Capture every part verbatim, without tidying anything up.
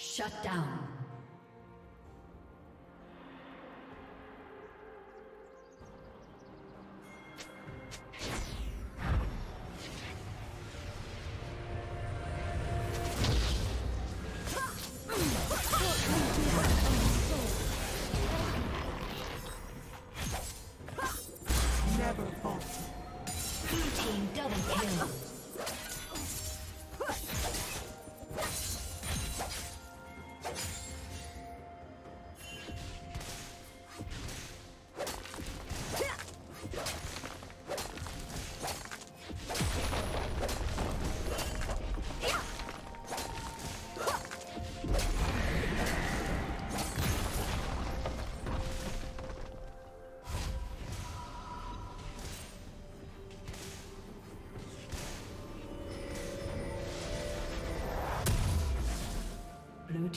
Shut down. Never falter. Blue team double kill. Blue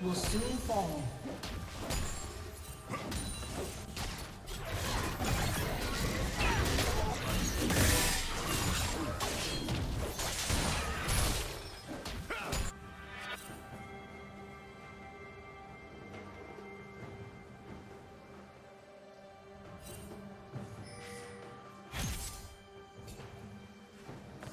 Will soon fall. Blue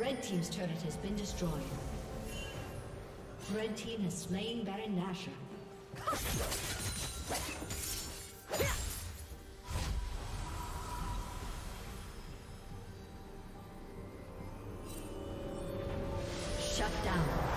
Red Team's turret has been destroyed. Red Team has slain Baron Nashor. Shut down.